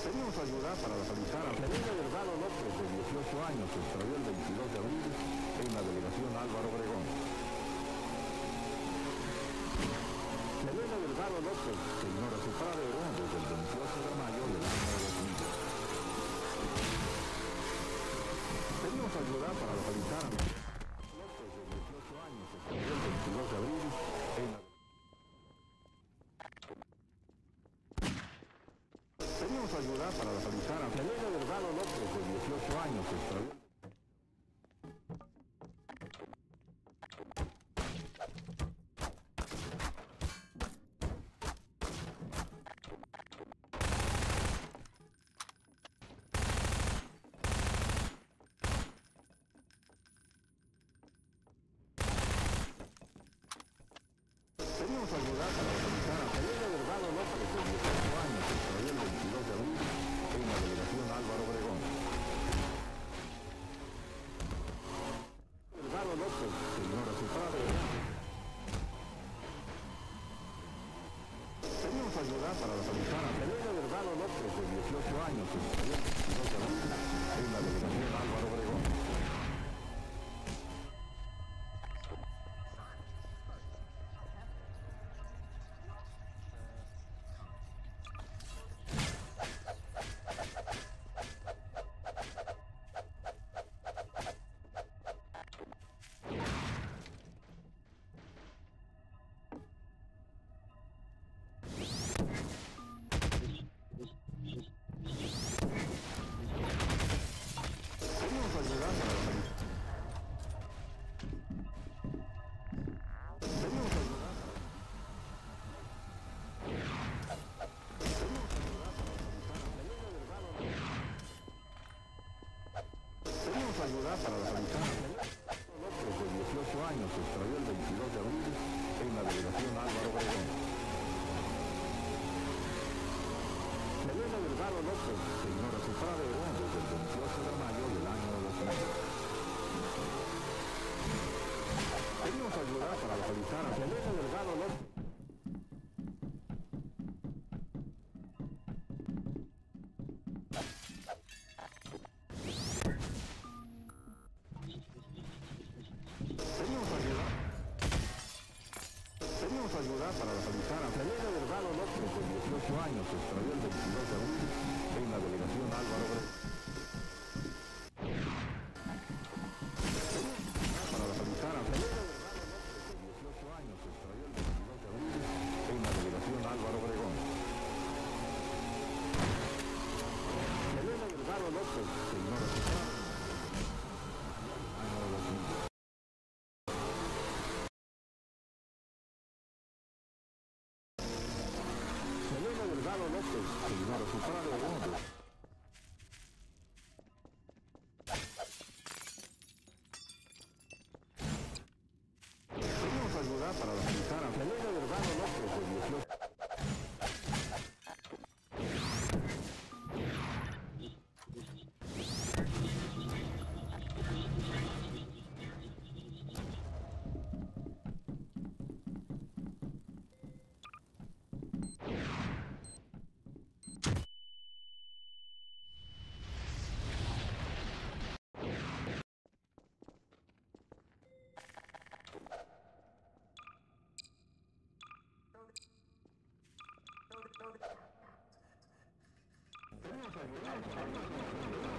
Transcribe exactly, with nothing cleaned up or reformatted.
Tenemos ayuda para localizar a Selene Delgado López, de dieciocho años, que se extravió el veintidós de abril en la delegación Álvaro Obregón. Selene Delgado López, que ignora su padre, desde el veintiocho de mayo del año dos mil. Tenemos ayuda para localizar a López, de dieciocho años, que se extravió el veintidós de abril en la... Tenemos ayuda para localizar a Felipe del Galo López, de dieciocho años, que extravió. Tenemos ayuda para localizar a Selene Delgado López, de dieciocho años, que extravió el veintidós de abril en la delegación Álvaro Obregón. Delgado López, que ignora su padre. Tenemos ayuda para localizar a Selene Delgado López, de dieciocho años, que extravió el veintidós de abril en la delegación Álvaro Obregón. Ayuda para localizar a López, de dieciocho años, que extravió el veintidós de abril en la delegación Álvaro Obregón. Selene Delgado López, que ignora su padre, desde el veintiocho de mayo del año dos mil. Tenemos ayuda para localizar a Selene Delgado López. Tenemos ayuda para localizar a Selene Delgado López, de dieciocho años, que extravió el veintidós de abril en la delegación Álvaro Obregón. Para localizar a Selene Delgado López, de dieciocho años, que extravió el veintidós de abril en la delegación Álvaro Obregón. Selene Delgado López, que ignora su padre. Selene Delgado López, que ignora su padre, Álvaro. Tenemos ayuda para localizar a Selene Delgado López, de dieciocho años. Tenemos ayuda.